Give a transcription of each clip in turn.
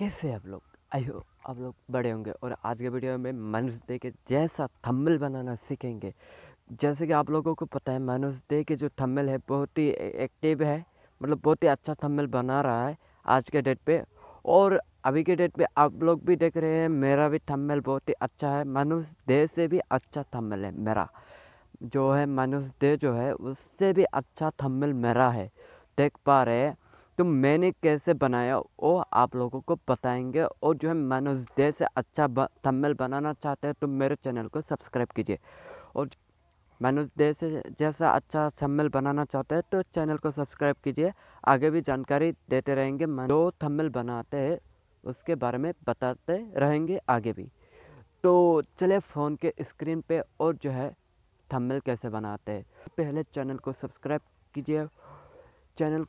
कैसे हैं आप लोग? आई होप आप लोग बड़े होंगे। और आज के वीडियो में मनोज दे के जैसा थंबनेल बनाना सीखेंगे। जैसे कि आप लोगों को पता है मनोज दे के जो थंबनेल है बहुत ही एक्टिव है, मतलब बहुत ही अच्छा थंबनेल बना रहा है आज के डेट पे। और अभी के डेट पे आप लोग भी देख रहे हैं मेरा भी थंबनेल बहुत ही अच्छा है, मनोज दे से भी अच्छा थंबनेल है मेरा जो है। मनोज दे जो है उससे भी अच्छा थंबनेल मेरा है, देख पा रहे हैं। तो मैंने कैसे बनाया वो आप लोगों को बताएंगे। और जो है मनोज दे से अच्छा थंबनेल बनाना चाहते हैं तो मेरे चैनल को सब्सक्राइब कीजिए। और मनोज दे से जैसा अच्छा थंबनेल बनाना चाहते हैं तो चैनल को सब्सक्राइब कीजिए। आगे भी जानकारी देते रहेंगे, जो थंबनेल बनाते हैं उसके बारे में बताते रहेंगे आगे भी। तो चले फ़ोन के स्क्रीन पे और जो है थंबनेल कैसे बनाते हैं। पहले चैनल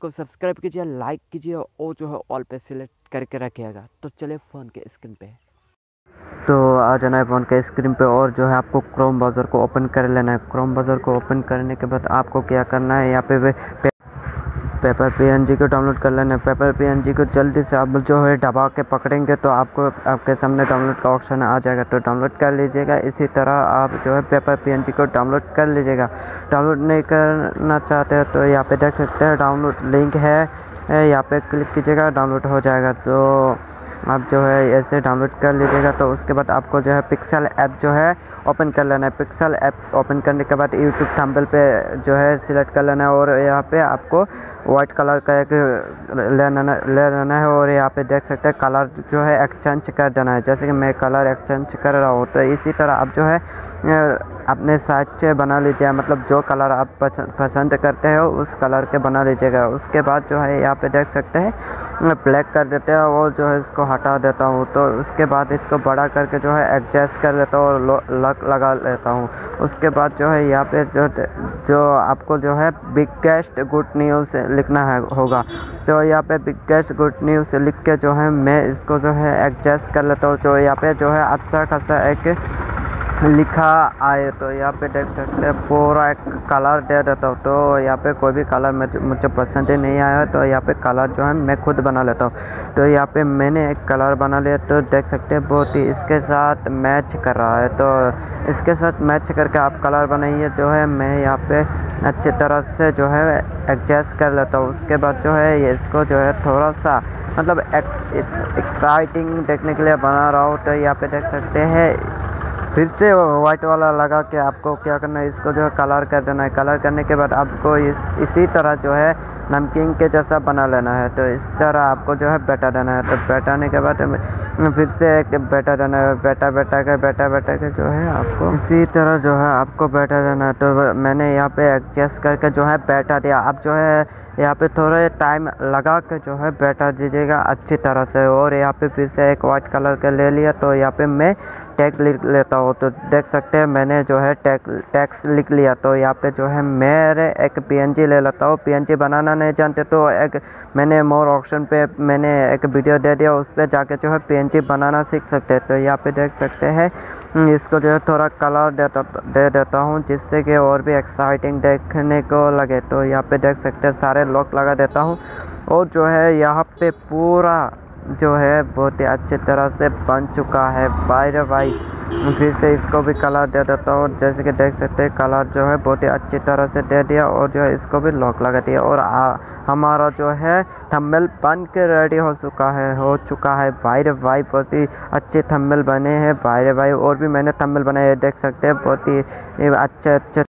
को सब्सक्राइब कीजिए, लाइक कीजिए और जो है ऑल पे सिलेक्ट करके रखिएगा। तो चलिए फ़ोन के स्क्रीन पे, तो आ जाना है फ़ोन के स्क्रीन पे और जो है आपको क्रोम ब्राउज़र को ओपन कर लेना है। क्रोम ब्राउज़र को ओपन करने के बाद आपको क्या करना है, यहाँ पे पेपर PNG को डाउनलोड कर लेना है। पेपर PNG को जल्दी से आप जो है दबा के पकड़ेंगे तो आपको आपके सामने डाउनलोड का ऑप्शन आ जाएगा, तो डाउनलोड कर लीजिएगा। इसी तरह आप जो है पेपर PNG को डाउनलोड कर लीजिएगा। डाउनलोड नहीं करना चाहते हो तो यहाँ पे देख सकते हैं डाउनलोड लिंक है, यहाँ पे क्लिक कीजिएगा, डाउनलोड हो जाएगा। तो आप जो है ऐसे डाउनलोड कर लीजिएगा। तो उसके बाद आपको जो है पिक्सल ऐप जो है ओपन कर लेना है। पिक्सल ऐप ओपन करने के बाद यूट्यूब थंबनेल पे जो है सिलेक्ट कर लेना है और यहाँ पे आपको वाइट कलर का एक ले लेना है। और यहाँ पे देख सकते हैं कलर जो है एक्सचेंज कर देना है। जैसे कि मैं कलर एक्सचेंज कर रहा हूँ, तो इसी तरह आप जो है अपने साइज से बना लीजिए, मतलब जो कलर आप पसंद करते हो उस कलर के बना लीजिएगा। उसके बाद जो है यहाँ पे देख सकते हैं ब्लैक कर देते हैं और जो है इसको हटा देता हूँ। तो उसके बाद इसको बड़ा करके जो है एडजस्ट कर लेता हूँ और लॉक लगा लेता हूँ। उसके बाद जो है यहाँ पे जो आपको जो है बिगेस्ट गुड न्यूज़ लिखना है होगा, तो यहाँ पे बिगेस्ट गुड न्यूज़ लिख के जो है मैं इसको जो है एडजस्ट कर लेता हूँ। तो यहाँ पे जो है अच्छा खासा एक लिखा आए, तो यहाँ पे देख सकते हैं पूरा एक कलर दे देता हूँ। तो यहाँ पे कोई भी कलर मुझे पसंद ही नहीं आया, तो यहाँ पे कलर जो है मैं खुद बना लेता हूँ। तो यहाँ पे मैंने एक कलर बना लिया, तो देख सकते हैं बहुत ही इसके साथ मैच कर रहा है। तो इसके साथ मैच करके आप कलर बनाइए। जो है मैं यहाँ पे अच्छी तरह से जो है एडजस्ट कर लेता हूँ। उसके बाद जो है ये इसको जो है थोड़ा सा मतलब एक्साइटिंग देखने के लिए बना रहा हूँ। तो यहाँ पे देख सकते हैं फिर से वाइट वाला लगा के आपको क्या करना है, इसको जो है कलर कर देना है। कलर करने के बाद आपको इसी तरह जो है नमकीन के जैसा बना लेना है। तो इस तरह आपको जो है बैठा देना है। तो बैठाने के बाद फिर से एक बैठा देना है, बैठा के जो है आपको इसी तरह जो है आपको बैठा देना है। तो मैंने यहाँ पे एडजस्ट करके जो है बैठा दिया। आप जो है यहाँ पे थोड़े टाइम लगा के जो है बैठा दीजिएगा अच्छी तरह से। और यहाँ पे फिर से एक वाइट कलर का ले लिया, तो यहाँ पे मैं टैग लिख लेता हूँ। तो देख सकते हैं मैंने जो है टैक्स लिख लिया। तो यहाँ पे जो है मेरे एक PNG ले लेता हूँ। PNG बनाना नहीं जानते तो एक मैंने मोर ऑप्शन पे मैंने एक वीडियो दे दिया, उस पर जाके जो है PNG बनाना सीख सकते हैं। तो यहाँ पे देख सकते हैं इसको जो है थोड़ा कलर दे देता हूँ जिससे कि और भी एक्साइटिंग देखने को लगे। तो यहाँ पे देख सकते हैं सारे लॉक लगा देता हूँ और जो है यहाँ पे पूरा जो है बहुत ही अच्छी तरह से बन चुका है। भाई रे भाई फिर से इसको भी कलर दे देता हूँ। जैसे कि देख सकते हैं कलर जो है बहुत ही अच्छी तरह से दे दिया और जो है इसको भी लॉक लगा दिया। और हमारा जो है थंबनेल बन के रेडी हो चुका है। भाई रे भाई बहुत ही अच्छे थंबनेल बने हैं भाई रे भाई। और भी मैंने थंबनेल बनाए देख सकते हैं बहुत ही अच्छे